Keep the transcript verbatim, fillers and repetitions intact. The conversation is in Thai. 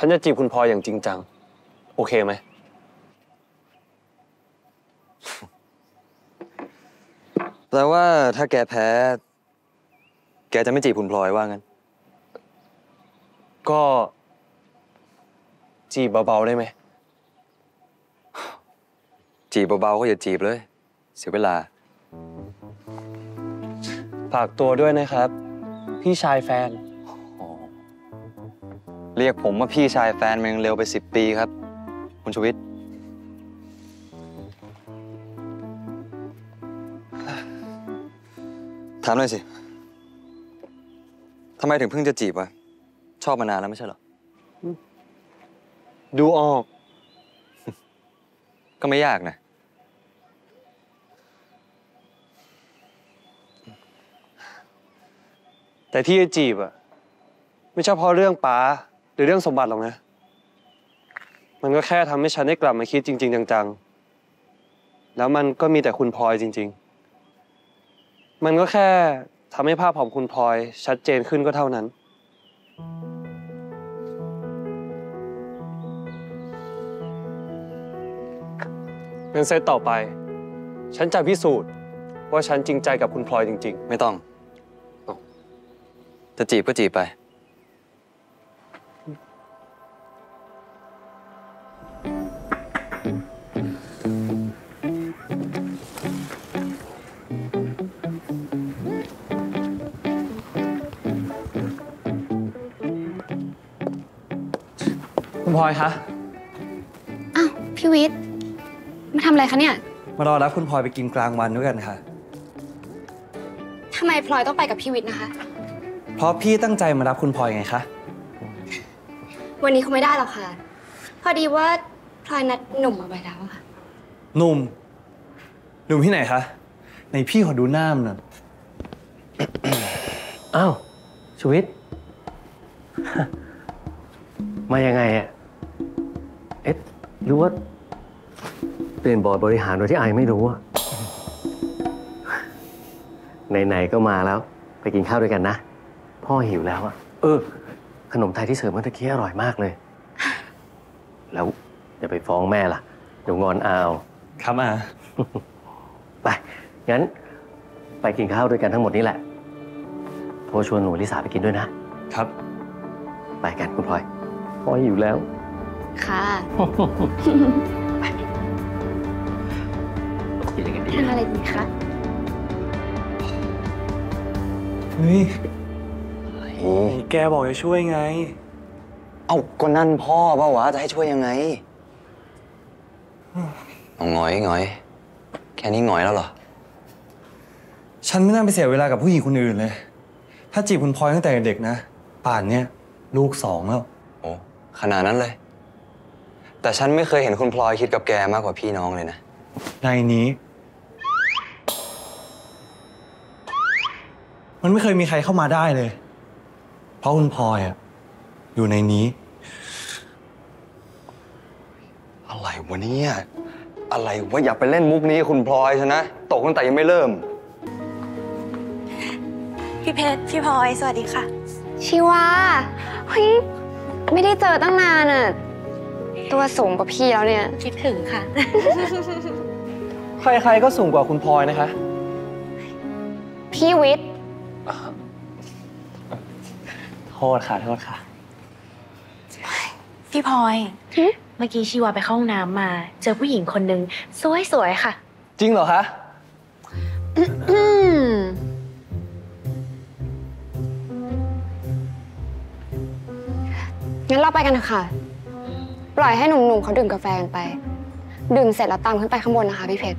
ฉันจะจีบคุณพลอยอย่างจริงจังโอเคไหมแปลว่าถ้าแกแพ้แกจะไม่จีบคุณพลอยว่างั้นก็จีบเบาๆได้ไหมจีบเบาๆก็อย่าจีบเลยเสียเวลาฝากตัวด้วยนะครับพี่ชายแฟนเรียกผมว่าพี่ชายแฟนมันยังเร็วไปสิบปีครับคุณชวิตถามหน่อยสิทำไมถึงเพิ่งจะจีบวะชอบมานานแล้วไม่ใช่เหรอดูออกก็ไม่ยากนะแต่ที่จะจีบอะไม่ใช่เพราะเรื่องป๋าหรือเรื่องสมบัติหรอกนะมันก็แค่ทำให้ฉันได้กลับมาคิดจริงๆจังๆแล้วมันก็มีแต่คุณพลอยจริงๆมันก็แค่ทำให้ภาพของคุณพลอยชัดเจนขึ้นก็เท่านั้นงั้นเซตต่อไปฉันจะพิสูจน์ว่าฉันจริงใจกับคุณพลอยจริงๆไม่ต้องจะจีบก็จีบไปคุณพลอยคะอ้าวพี่วิทย์มาทำอะไรคะเนี่ยมารอรับคุณพลอยไปกินกลางวันด้วยกันค่ะทำไมพลอยต้องไปกับพี่วิทย์นะคะเพราะพี่ตั้งใจมารับคุณพลอยไงคะวันนี้คงไม่ได้หรอกค่ะพอดีว่าพลอยนัดหนุ่มมาไปแล้วค่ะหนุ่มหนุ่มที่ไหนคะในพี่ขอดูหน้ามันหน่อย อ้าวชวิต มายังไงอะเอ๊ะหรือว่าเปลี่ยนบอร์ดบริหารโดยที่ไอไม่รู้อะ ไหนๆก็มาแล้วไปกินข้าวด้วยกันนะพ่อหิวแล้วอ่ะเออขนมไทยที่เสิร์ฟเมื่อกี้อร่อยมากเลยแล้วอย่าไปฟ้องแม่ล่ะเดี๋ยวงอนเอาครับอา ไปงั้นไปกินข้าวด้วยกันทั้งหมดนี่แหละพ่อชวนหนูลิสาไปกินด้วยนะครับไปกันคุณพลอยพ่อหิวแล้วค่ะ ไปกินอะไรกันดีทำอะไรดีคะเฮ้ยแกบอกจะช่วยไงเอาก็นั่นพ่อป่าววะจะให้ช่วยยังไงหงอยหงอยแค่นี้หงอยแล้วเหรอฉันไม่น่าไปเสียเวลากับผู้หญิงคนอื่นเลยถ้าจีบคุณพลอยตั้งแต่เด็กนะป่านเนี่ยลูกสองแล้วโอ้ขนาดนั้นเลยแต่ฉันไม่เคยเห็นคุณพลอยคิดกับแกมากกว่าพี่น้องเลยนะในนี้มันไม่เคยมีใครเข้ามาได้เลยเพราะคุณพลอยอ่ะอยู่ในนี้อะไรวะเนี่ยอะไรวะอย่าไปเล่นมุกนี้คุณพลอยชนะตกตั้งแต่ยังไม่เริ่มพี่เพชรพี่พลอยสวัสดีค่ะชิวาเฮ้ยไม่ได้เจอตั้งนานอ่ะตัวสูงกว่าพี่แล้วเนี่ยคิดถึงค่ะ ใครๆก็สูงกว่าคุณพลอยนะคะพี่วิทย์โทษค่ะโทษค่ะพี่พลอยเมื่อกี้ชีวาไปเข้าห้องน้ำมาเจอผู้หญิงคนหนึ่งสวยๆค่ะจริงเหรอคะงั้นเราไปกันนะคะปล่อยให้หนุ่มๆเขาดื่มกาแฟกันไปดื่มเสร็จแล้วตามขึ้นไปข้างบนนะคะพี่เพชร